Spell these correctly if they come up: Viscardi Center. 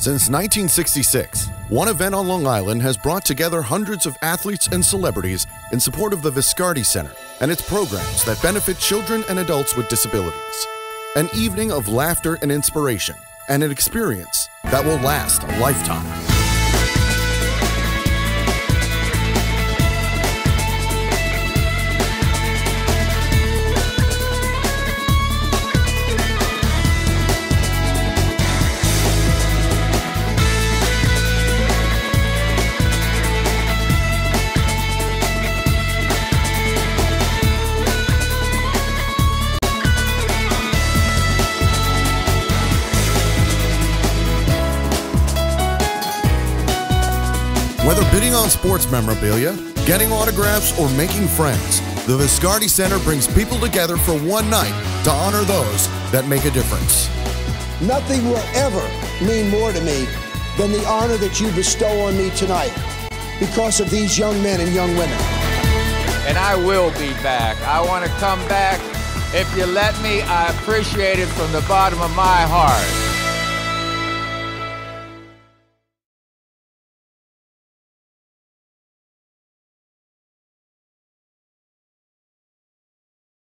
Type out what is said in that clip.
Since 1966, one event on Long Island has brought together hundreds of athletes and celebrities in support of the Viscardi Center and its programs that benefit children and adults with disabilities. An evening of laughter and inspiration, and an experience that will last a lifetime. Whether bidding on sports memorabilia, getting autographs, or making friends, the Viscardi Center brings people together for one night to honor those that make a difference. Nothing will ever mean more to me than the honor that you bestow on me tonight because of these young men and young women. And I will be back. I want to come back. If you let me, I appreciate it from the bottom of my heart.